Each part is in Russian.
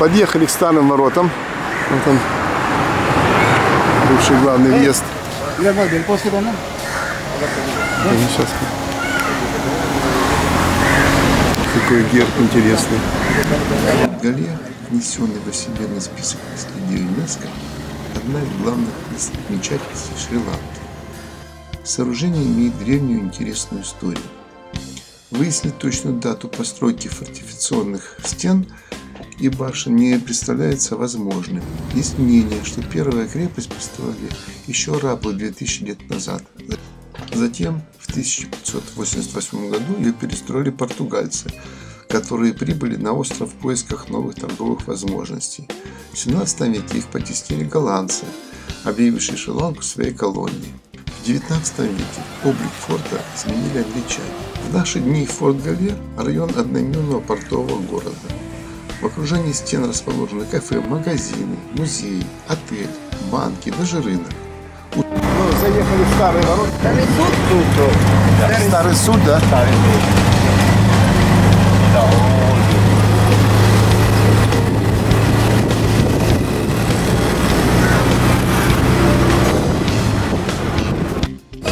Подъехали к Старым Воротам. Вот он, бывший главный въезд. Какой герб интересный. Форт Галле, внесенный во всемирный список наследия ЮНЕСКО, одна из главных достопримечательностей Шри-Ланки. Сооружение имеет древнюю интересную историю. Выяснить точную дату постройки фортификационных стен и башен не представляется возможным. Есть мнение, что первая крепость построили еще рабы 2000 лет назад. Затем в 1588 году ее перестроили португальцы, которые прибыли на остров в поисках новых торговых возможностей. В 17 веке их потеснили голландцы, объявившие Шри-Ланку своей колонией. В 19 веке облик форта изменили англичане. В наши дни Форт Галле – район одноименного портового города. В окружении стен расположены кафе, магазины, музеи, отель, банки, даже рынок. Мы заехали в Старые Ворота. Старый суд, да? Старый суд.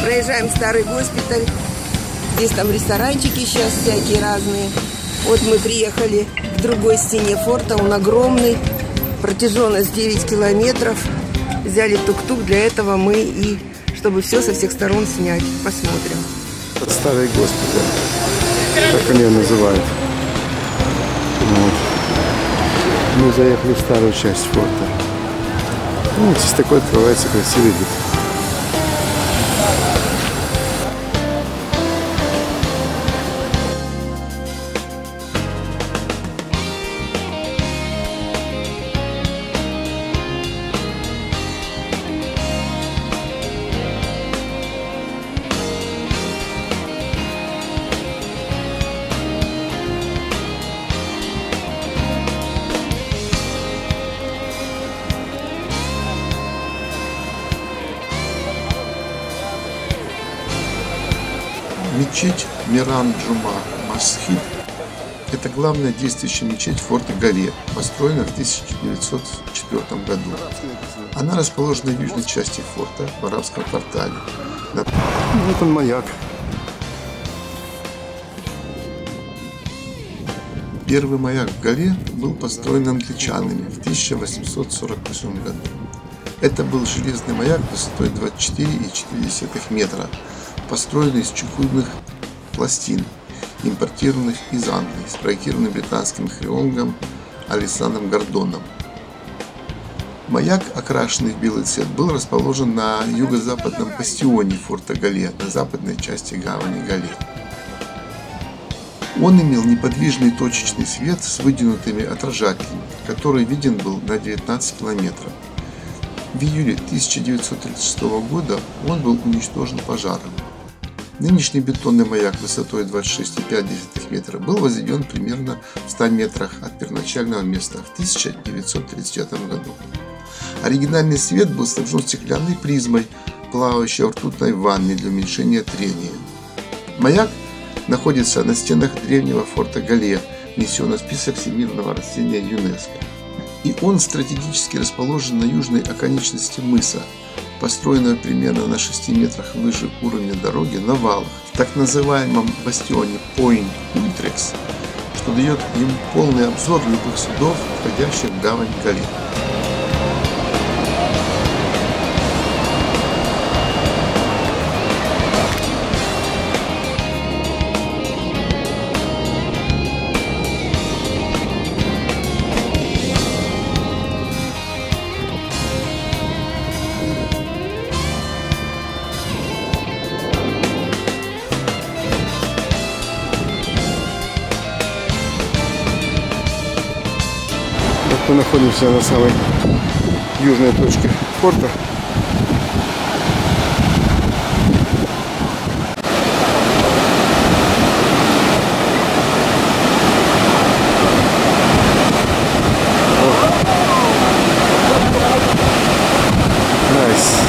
Проезжаем старый госпиталь. Здесь там ресторанчики сейчас всякие разные. Вот мы приехали к другой стене форта. Он огромный. Протяженность 9 километров. Взяли тук-тук, для этого мы и, чтобы все со всех сторон снять. Посмотрим. Старый госпиталь, так они называют. Вот. Мы заехали в старую часть форта. Ну, вот здесь такой открывается красивый вид. Мечеть Миран-Джума-Масхид – это главная действующая мечеть форта Галле, построена в 1904 году. Она расположена в южной части форта, в арабском квартале. Вот он, маяк. Первый маяк в Галле был построен англичанами в 1848 году. Это был железный маяк высотой 24,4 метра, построенный из чугунных пластин, импортированных из Англии, спроектированный британским археологом Александром Гордоном. Маяк, окрашенный в белый цвет, был расположен на юго-западном бастионе форта Галле, на западной части гавани Галле. Он имел неподвижный точечный свет с выдвинутыми отражателями, который виден был на 19 километров. В июле 1936 года он был уничтожен пожаром. Нынешний бетонный маяк высотой 26,5 метра был возведен примерно в 100 метрах от первоначального места в 1939 году. Оригинальный свет был снабжен стеклянной призмой, плавающей в ртутной ванне для уменьшения трения. Маяк находится на стенах древнего форта Галле, внесенного в список всемирного наследия ЮНЕСКО. И он стратегически расположен на южной оконечности мыса, построенного примерно на 6 метрах выше уровня дороги на валах, в так называемом бастионе Poein ультрекс, что дает им полный обзор любых судов, входящих в гавань Галле. Мы находимся на самой южной точке форта. Найс. Nice.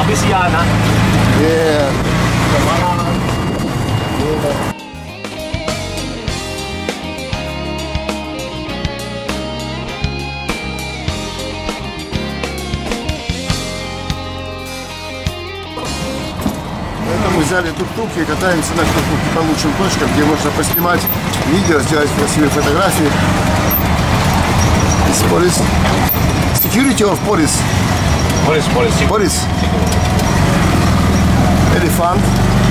обезьяна. Мы взяли тук-тук и катаемся на тук-туке по лучшим точкам, где можно поснимать видео, сделать красивые фотографии. Security of police. Police. Elephant.